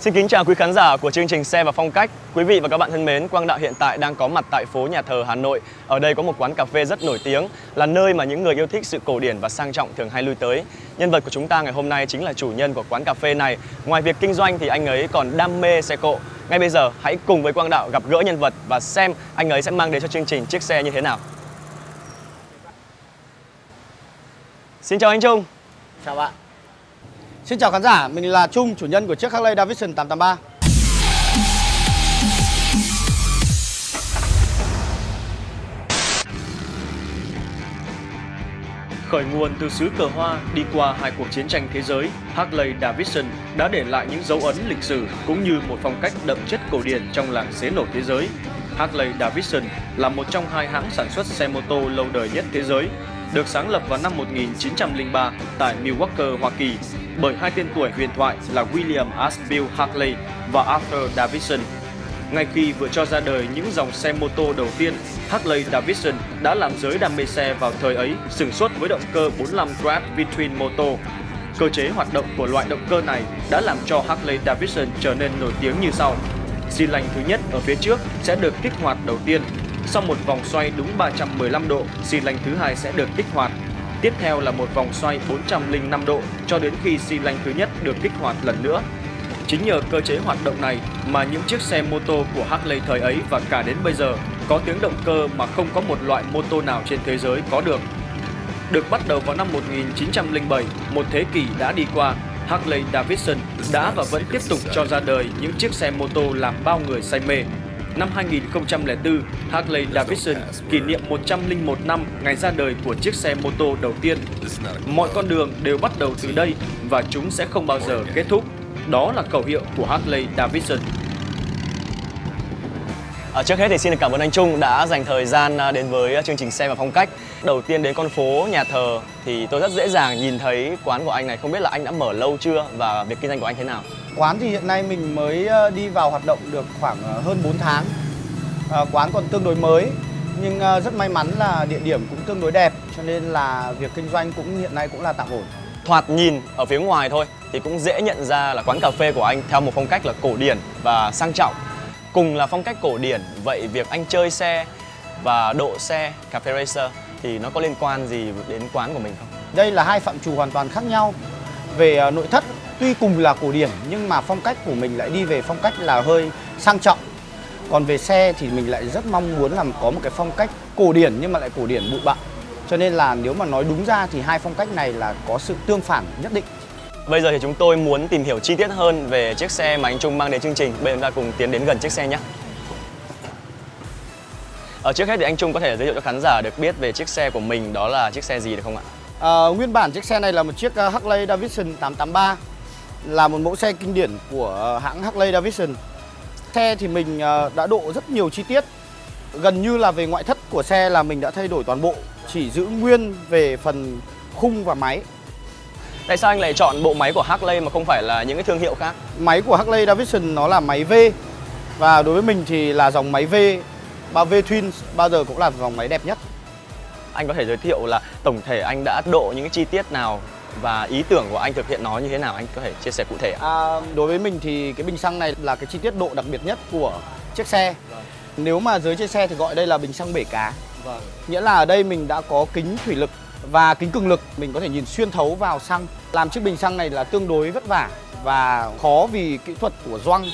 Xin kính chào quý khán giả của chương trình Xe và Phong Cách. Quý vị và các bạn thân mến, Quang Đạo hiện tại đang có mặt tại phố Nhà Thờ, Hà Nội. Ở đây có một quán cà phê rất nổi tiếng, là nơi mà những người yêu thích sự cổ điển và sang trọng thường hay lui tới. Nhân vật của chúng ta ngày hôm nay chính là chủ nhân của quán cà phê này. Ngoài việc kinh doanh thì anh ấy còn đam mê xe cộ. Ngay bây giờ hãy cùng với Quang Đạo gặp gỡ nhân vật và xem anh ấy sẽ mang đến cho chương trình chiếc xe như thế nào. Xin chào anh Trung. Chào bạn. Xin chào khán giả, mình là Trung, chủ nhân của chiếc Harley-Davidson 883. Khởi nguồn từ xứ cờ hoa, đi qua hai cuộc chiến tranh thế giới, Harley-Davidson đã để lại những dấu ấn lịch sử cũng như một phong cách đậm chất cổ điển trong làng xế nổ thế giới. Harley-Davidson là một trong hai hãng sản xuất xe mô tô lâu đời nhất thế giới, được sáng lập vào năm 1903 tại Milwaukee, Hoa Kỳ, bởi hai tên tuổi huyền thoại là William S. Bill Harkley và Arthur Davidson. Ngay khi vừa cho ra đời những dòng xe mô tô đầu tiên, Harley-Davidson đã làm giới đam mê xe vào thời ấy sửng sốt với động cơ 45 Grad V-twin motor. Cơ chế hoạt động của loại động cơ này đã làm cho Harley-Davidson trở nên nổi tiếng như sau. Xi lanh thứ nhất ở phía trước sẽ được kích hoạt đầu tiên. Sau một vòng xoay đúng 315 độ, xi lanh thứ hai sẽ được kích hoạt. Tiếp theo là một vòng xoay 405 độ cho đến khi xi lanh thứ nhất được kích hoạt lần nữa. Chính nhờ cơ chế hoạt động này mà những chiếc xe mô tô của Harley thời ấy và cả đến bây giờ có tiếng động cơ mà không có một loại mô tô nào trên thế giới có được. Được bắt đầu vào năm 1907, một thế kỷ đã đi qua, Harley-Davidson đã và vẫn tiếp tục cho ra đời những chiếc xe mô tô làm bao người say mê. Năm 2004, Harley-Davidson kỷ niệm 101 năm ngày ra đời của chiếc xe mô tô đầu tiên. Mọi con đường đều bắt đầu từ đây và chúng sẽ không bao giờ kết thúc. Đó là khẩu hiệu của Harley-Davidson. Trước hết thì xin được cảm ơn anh Trung đã dành thời gian đến với chương trình Xe và Phong Cách. Đầu tiên đến con phố Nhà Thờ thì tôi rất dễ dàng nhìn thấy quán của anh này. Không biết là anh đã mở lâu chưa và việc kinh doanh của anh thế nào? Quán thì hiện nay mình mới đi vào hoạt động được khoảng hơn 4 tháng. Quán còn tương đối mới, nhưng rất may mắn là địa điểm cũng tương đối đẹp, cho nên là việc kinh doanh cũng hiện nay cũng là tạm ổn. Thoạt nhìn ở phía ngoài thôi thì cũng dễ nhận ra là quán cà phê của anh theo một phong cách là cổ điển và sang trọng. Cùng là phong cách cổ điển, vậy việc anh chơi xe và độ xe cà phê racer thì nó có liên quan gì đến quán của mình không? Đây là hai phạm trù hoàn toàn khác nhau. Về nội thất, tuy cùng là cổ điển nhưng mà phong cách của mình lại đi về phong cách là hơi sang trọng. Còn về xe thì mình lại rất mong muốn làm có một cái phong cách cổ điển nhưng mà lại cổ điển bụi bặm. Cho nên là nếu mà nói đúng ra thì hai phong cách này là có sự tương phản nhất định. Bây giờ thì chúng tôi muốn tìm hiểu chi tiết hơn về chiếc xe mà anh Trung mang đến chương trình. Bây giờ chúng ta cùng tiến đến gần chiếc xe nhé. Trước hết thì anh Trung có thể giới thiệu cho khán giả được biết về chiếc xe của mình, đó là chiếc xe gì được không ạ? Nguyên bản chiếc xe này là một chiếc Harley-Davidson 883, là một mẫu xe kinh điển của hãng Harley-Davidson. Xe thì mình đã độ rất nhiều chi tiết. Gần như là về ngoại thất của xe là mình đã thay đổi toàn bộ, chỉ giữ nguyên về phần khung và máy. Tại sao anh lại chọn bộ máy của Harley mà không phải là những cái thương hiệu khác? Máy của Harley-Davidson nó là máy V. Và đối với mình thì là dòng máy V, 3V Twin bao giờ cũng là dòng máy đẹp nhất. Anh có thể giới thiệu là tổng thể anh đã độ những cái chi tiết nào và ý tưởng của anh thực hiện nó như thế nào, anh có thể chia sẻ cụ thể ạ? Đối với mình thì cái bình xăng này là cái chi tiết độ đặc biệt nhất của chiếc xe. Vâng. Nếu mà dưới chiếc xe thì gọi đây là bình xăng bể cá. Vâng. Nghĩa là ở đây mình đã có kính thủy lực và kính cường lực, mình có thể nhìn xuyên thấu vào xăng. Làm chiếc bình xăng này là tương đối vất vả và khó vì kỹ thuật của gioăng.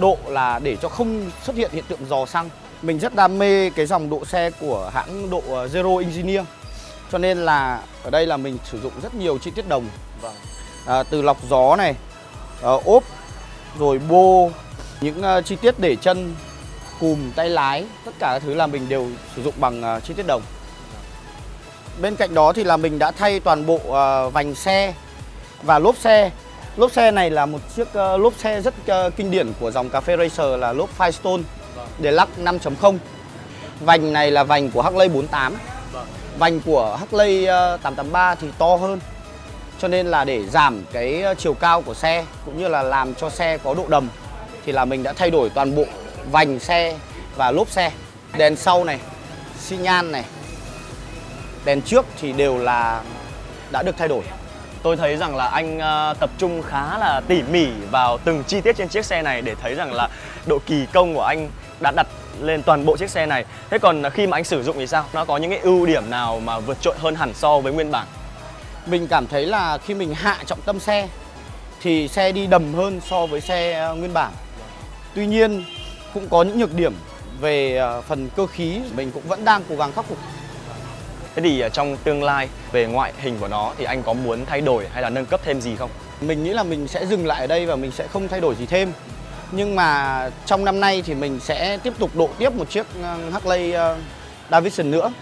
Độ là để cho không xuất hiện hiện tượng dò xăng. Mình rất đam mê cái dòng độ xe của hãng độ Zero Engineering, cho nên là ở đây là mình sử dụng rất nhiều chi tiết đồng. Vâng. Từ lọc gió này, ốp, rồi bô, những chi tiết để chân, cùm, tay lái, tất cả các thứ là mình đều sử dụng bằng chi tiết đồng. Bên cạnh đó thì là mình đã thay toàn bộ vành xe và lốp xe. Lốp xe này là một chiếc lốp xe rất kinh điển của dòng cà phê racer là lốp Firestone để lắc 5.0. Vành này là vành của Harley 48. Vành của Harley 883 thì to hơn, cho nên là để giảm cái chiều cao của xe cũng như là làm cho xe có độ đầm thì là mình đã thay đổi toàn bộ vành xe và lốp xe. Đèn sau này, xi nhan này, đèn trước thì đều là đã được thay đổi. tôi thấy rằng là anh tập trung khá là tỉ mỉ vào từng chi tiết trên chiếc xe này để thấy rằng là độ kỳ công của anh đã đặt lên toàn bộ chiếc xe này. Thế còn khi mà anh sử dụng thì sao? Nó có những cái ưu điểm nào mà vượt trội hơn hẳn so với nguyên bản? Mình cảm thấy là khi mình hạ trọng tâm xe thì xe đi đầm hơn so với xe nguyên bản. Tuy nhiên cũng có những nhược điểm về phần cơ khí, mình cũng vẫn đang cố gắng khắc phục. Thế thì trong tương lai về ngoại hình của nó thì anh có muốn thay đổi hay là nâng cấp thêm gì không? Mình nghĩ là mình sẽ dừng lại ở đây và mình sẽ không thay đổi gì thêm. Nhưng mà trong năm nay thì mình sẽ tiếp tục độ tiếp một chiếc Harley-Davidson nữa,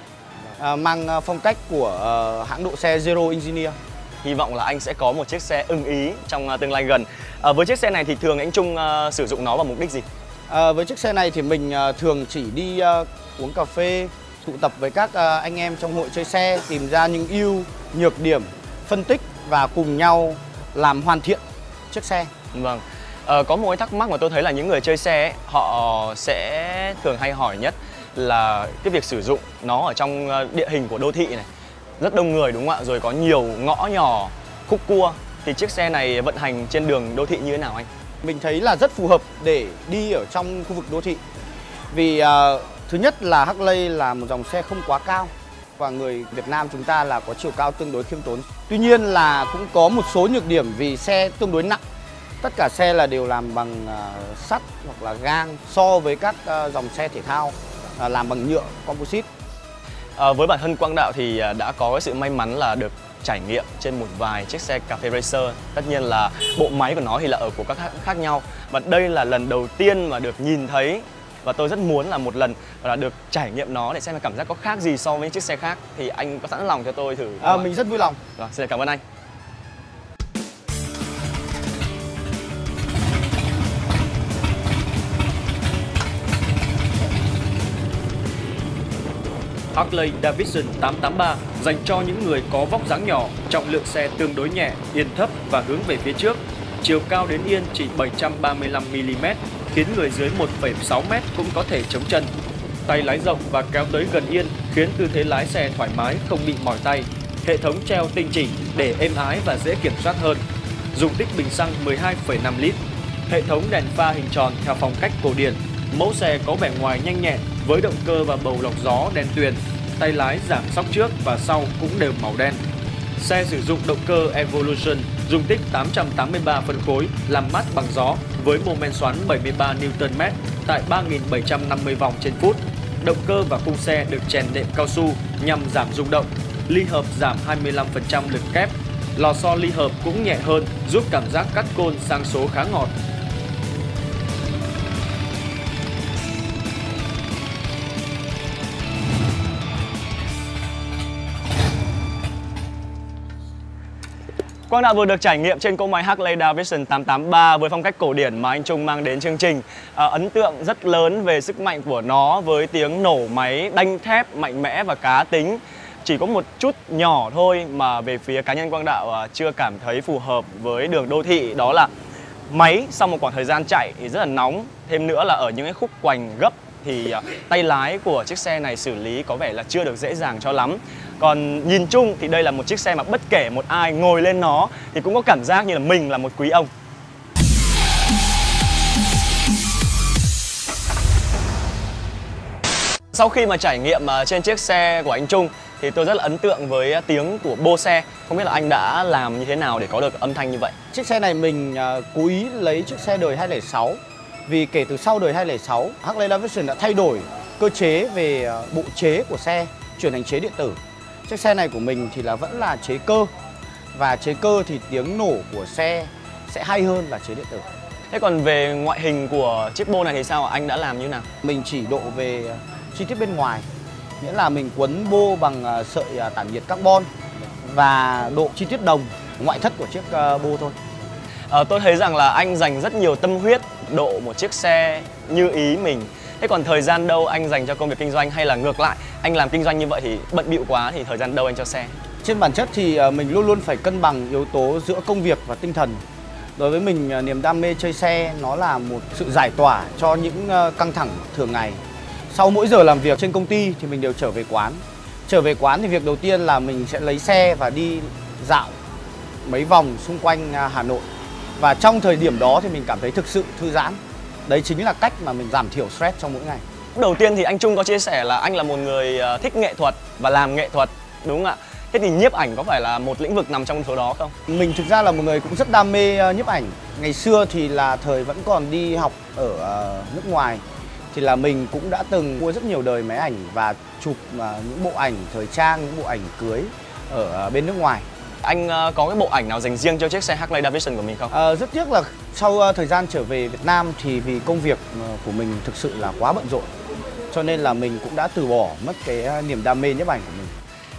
mang phong cách của hãng độ xe Zero Engineering. Hy vọng là anh sẽ có một chiếc xe ưng ý trong tương lai gần. Với chiếc xe này thì thường anh Trung sử dụng nó vào mục đích gì? Với chiếc xe này thì mình thường chỉ đi uống cà phê, tụ tập với các anh em trong hội chơi xe, tìm ra những ưu, nhược điểm, phân tích và cùng nhau làm hoàn thiện chiếc xe. Vâng. Có một cái thắc mắc mà tôi thấy là những người chơi xe ấy, họ sẽ thường hay hỏi nhất là cái việc sử dụng nó ở trong địa hình của đô thị này, rất đông người đúng không ạ? Rồi có nhiều ngõ nhỏ, khúc cua, thì chiếc xe này vận hành trên đường đô thị như thế nào anh? Mình thấy là rất phù hợp để đi ở trong khu vực đô thị. Vì thứ nhất là Harley là một dòng xe không quá cao, và người Việt Nam chúng ta là có chiều cao tương đối khiêm tốn. Tuy nhiên là cũng có một số nhược điểm vì xe tương đối nặng. Tất cả xe là đều làm bằng sắt hoặc là gang so với các dòng xe thể thao làm bằng nhựa composite. Với bản thân Quang Đạo thì đã có cái sự may mắn là được trải nghiệm trên một vài chiếc xe cà phê racer. Tất nhiên là bộ máy của nó thì là ở của các khác nhau. Và đây là lần đầu tiên mà được nhìn thấy, và tôi rất muốn là một lần là được trải nghiệm nó để xem là cảm giác có khác gì so với những chiếc xe khác. Thì anh có sẵn lòng cho tôi thử? Mình rất vui lòng. Rồi, xin cảm ơn anh. Harley-Davidson 883 dành cho những người có vóc dáng nhỏ, trọng lượng xe tương đối nhẹ, yên thấp và hướng về phía trước. Chiều cao đến yên chỉ 735mm, khiến người dưới 1,6m cũng có thể chống chân. Tay lái rộng và kéo tới gần yên khiến tư thế lái xe thoải mái, không bị mỏi tay. Hệ thống treo tinh chỉnh để êm ái và dễ kiểm soát hơn. Dung tích bình xăng 12,5 lít. Hệ thống đèn pha hình tròn theo phong cách cổ điển. Mẫu xe có vẻ ngoài nhanh nhẹn với động cơ và bầu lọc gió đen tuyền, tay lái giảm sóc trước và sau cũng đều màu đen. Xe sử dụng động cơ Evolution, dung tích 883 phân khối, làm mát bằng gió với mô men xoắn 73 Nm tại 3.750 vòng trên phút. Động cơ và khung xe được chèn đệm cao su nhằm giảm rung động, ly hợp giảm 25% lực kép, lò xo ly hợp cũng nhẹ hơn giúp cảm giác cắt côn sang số khá ngọt. Quang Đạo vừa được trải nghiệm trên cỗ máy Harley-Davidson 883 với phong cách cổ điển mà anh Trung mang đến chương trình. Ấn tượng rất lớn về sức mạnh của nó với tiếng nổ máy đanh thép mạnh mẽ và cá tính. Chỉ có một chút nhỏ thôi mà về phía cá nhân Quang Đạo chưa cảm thấy phù hợp với đường đô thị, đó là máy sau một khoảng thời gian chạy thì rất là nóng. Thêm nữa là ở những cái khúc quành gấp thì tay lái của chiếc xe này xử lý có vẻ là chưa được dễ dàng cho lắm. Còn nhìn chung thì đây là một chiếc xe mà bất kể một ai ngồi lên nó thì cũng có cảm giác như là mình là một quý ông. Sau khi mà trải nghiệm trên chiếc xe của anh Trung thì tôi rất là ấn tượng với tiếng của bô xe. Không biết là anh đã làm như thế nào để có được âm thanh như vậy? Chiếc xe này mình cố ý lấy chiếc xe đời 2006. Vì kể từ sau đời 2006, Harley-Davidson đã thay đổi cơ chế về bộ chế của xe, chuyển thành chế điện tử. Chiếc xe này của mình thì là vẫn là chế cơ, và chế cơ thì tiếng nổ của xe sẽ hay hơn là chế điện tử. Thế còn về ngoại hình của chiếc bô này thì sao ạ? Anh đã làm như nào? Mình chỉ độ về chi tiết bên ngoài, nghĩa là mình quấn bô bằng sợi tản nhiệt carbon và độ chi tiết đồng ngoại thất của chiếc bô thôi. Tôi thấy rằng là anh dành rất nhiều tâm huyết độ một chiếc xe như ý mình. Thế còn thời gian đâu anh dành cho công việc kinh doanh, hay là ngược lại anh làm kinh doanh như vậy thì bận bịu quá thì thời gian đâu anh cho xe? Trên bản chất thì mình luôn luôn phải cân bằng yếu tố giữa công việc và tinh thần. Đối với mình, niềm đam mê chơi xe nó là một sự giải tỏa cho những căng thẳng thường ngày. Sau mỗi giờ làm việc trên công ty thì mình đều trở về quán. Trở về quán thì việc đầu tiên là mình sẽ lấy xe và đi dạo mấy vòng xung quanh Hà Nội. Và trong thời điểm đó thì mình cảm thấy thực sự thư giãn. Đấy chính là cách mà mình giảm thiểu stress trong mỗi ngày. Đầu tiên thì anh Trung có chia sẻ là anh là một người thích nghệ thuật và làm nghệ thuật, đúng không ạ? Thế thì nhiếp ảnh có phải là một lĩnh vực nằm trong số đó không? Mình thực ra là một người cũng rất đam mê nhiếp ảnh. Ngày xưa thì là thời vẫn còn đi học ở nước ngoài, thì là mình cũng đã từng mua rất nhiều đời máy ảnh và chụp những bộ ảnh thời trang, những bộ ảnh cưới ở bên nước ngoài. Anh có cái bộ ảnh nào dành riêng cho chiếc xe Harley-Davidson của mình không? Rất tiếc là sau thời gian trở về Việt Nam thì vì công việc của mình thực sự là quá bận rộn, cho nên là mình cũng đã từ bỏ mất cái niềm đam mê nhiếp ảnh của mình.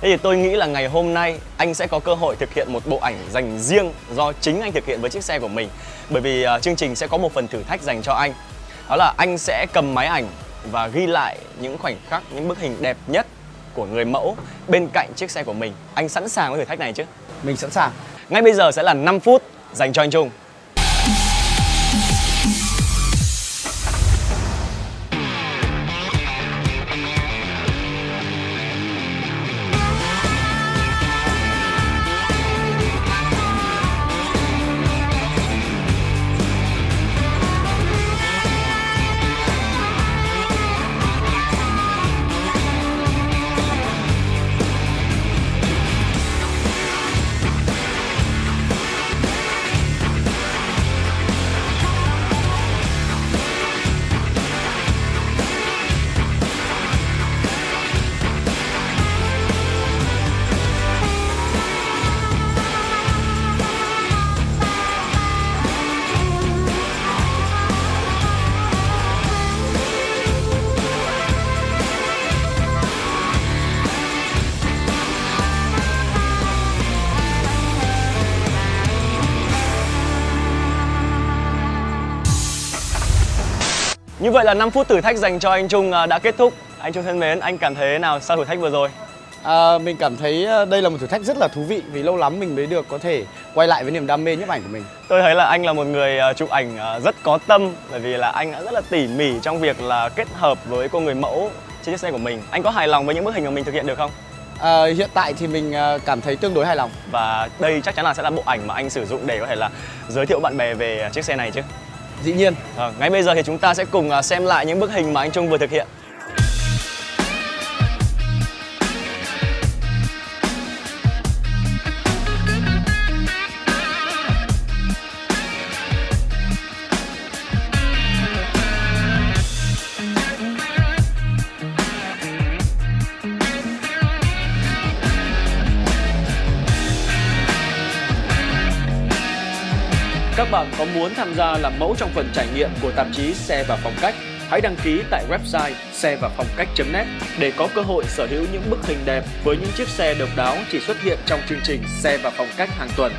Thế thì tôi nghĩ là ngày hôm nay anh sẽ có cơ hội thực hiện một bộ ảnh dành riêng do chính anh thực hiện với chiếc xe của mình. Bởi vì chương trình sẽ có một phần thử thách dành cho anh. Đó là anh sẽ cầm máy ảnh và ghi lại những khoảnh khắc, những bức hình đẹp nhất của người mẫu bên cạnh chiếc xe của mình. Anh sẵn sàng với thử thách này chứ? Mình sẵn sàng. Ngay bây giờ sẽ là 5 phút dành cho anh Trung. Như vậy là 5 phút thử thách dành cho anh Trung đã kết thúc. Anh Trung thân mến, anh cảm thấy thế nào sau thử thách vừa rồi? Mình cảm thấy đây là một thử thách rất là thú vị, vì lâu lắm mình mới được có thể quay lại với niềm đam mê nhiếp ảnh của mình. Tôi thấy là anh là một người chụp ảnh rất có tâm, bởi vì là anh đã rất là tỉ mỉ trong việc là kết hợp với cô người mẫu trên chiếc xe của mình. Anh có hài lòng với những bức hình mà mình thực hiện được không? Hiện tại thì mình cảm thấy tương đối hài lòng. Và đây chắc chắn là sẽ là bộ ảnh mà anh sử dụng để có thể là giới thiệu bạn bè về chiếc xe này chứ? Dĩ nhiên. Ngay bây giờ thì chúng ta sẽ cùng xem lại những bức hình mà anh Trung vừa thực hiện. Các bạn có muốn tham gia làm mẫu trong phần trải nghiệm của tạp chí Xe và Phong Cách? Hãy đăng ký tại website xe và phong cách.net để có cơ hội sở hữu những bức hình đẹp với những chiếc xe độc đáo chỉ xuất hiện trong chương trình Xe và Phong Cách hàng tuần.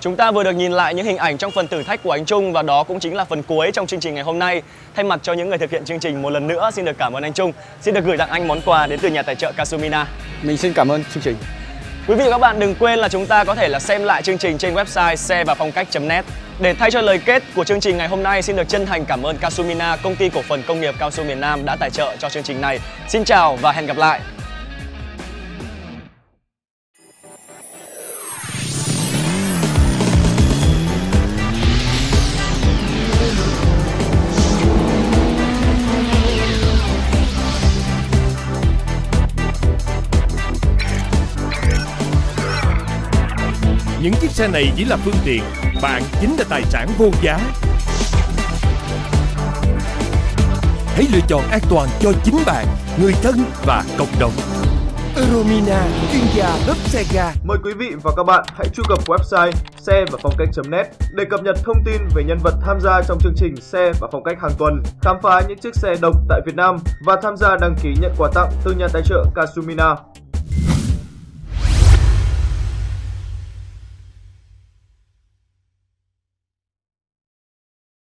Chúng ta vừa được nhìn lại những hình ảnh trong phần thử thách của anh Trung, và đó cũng chính là phần cuối trong chương trình ngày hôm nay. Thay mặt cho những người thực hiện chương trình, một lần nữa xin được cảm ơn anh Trung. Xin được gửi tặng anh món quà đến từ nhà tài trợ Casumina. Mình xin cảm ơn chương trình. Quý vị và các bạn đừng quên là chúng ta có thể là xem lại chương trình trên website xe và phong cách.net. Để thay cho lời kết của chương trình ngày hôm nay, xin được chân thành cảm ơn Casumina, công ty cổ phần công nghiệp cao su miền Nam đã tài trợ cho chương trình này. Xin chào và hẹn gặp lại. Những chiếc xe này chỉ là phương tiện, bạn chính là tài sản vô giá. Hãy lựa chọn an toàn cho chính bạn, người thân và cộng đồng. Euromina, chuyên gia lốp xe ga. Mời quý vị và các bạn hãy truy cập website xe và phong cách.net để cập nhật thông tin về nhân vật tham gia trong chương trình Xe và Phong Cách hàng tuần, khám phá những chiếc xe độc tại Việt Nam và tham gia đăng ký nhận quà tặng từ nhà tài trợ Casumina.